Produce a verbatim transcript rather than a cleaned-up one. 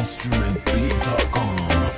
instrument beat dot com.